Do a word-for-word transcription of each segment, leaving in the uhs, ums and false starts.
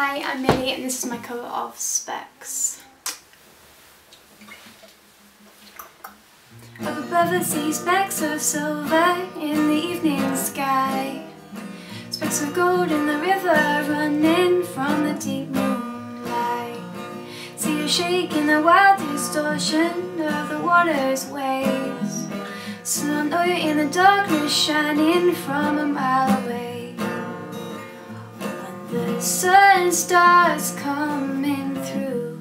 Hi, I'm Millie and this is my cover of Specks. Up above I see specks of silver in the evening sky. Specks of gold in the river running from the deep moonlight. See a shake in the wild distortion of the water's waves. Still know you're in the darkness shining from a mile away. The sun and stars coming through.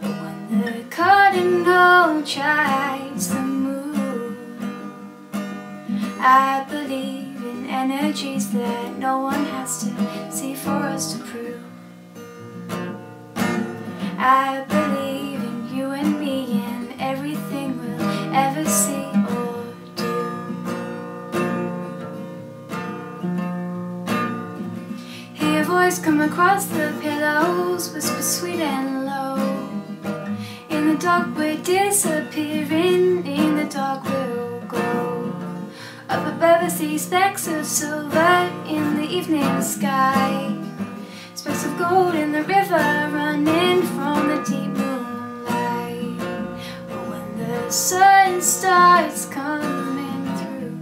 When the cardinal tries to move, I believe in energies that no one has to see for us to prove. I believe in you and me and everything we'll ever see or do. Voice come across the pillows, whisper sweet and low. In the dark we're disappearing, in the dark we'll go. Up above I see specks of silver in the evening sky. Specks of gold in the river running from the deep moonlight. But when the sun starts coming through,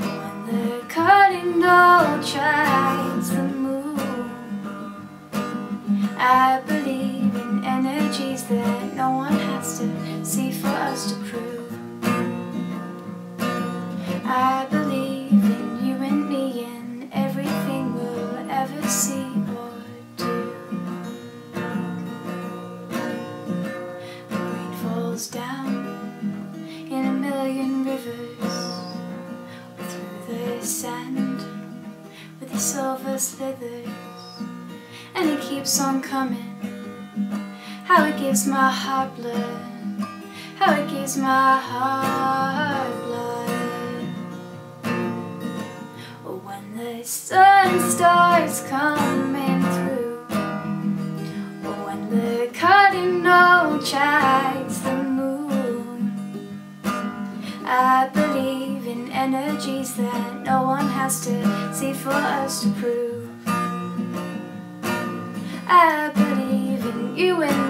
when the cardinal tries, I believe in energies that no one has to see for us to prove. I believe in you and me and everything we'll ever see or do. The rain falls down in a million rivers, through the sand with the silver slithers. And it keeps on coming. How it gives my heart blood. How it gives my heart blood. When the sun starts coming through, when the cardinal chides the moon, I believe in energies that no one has to see for us to prove. I believe in you and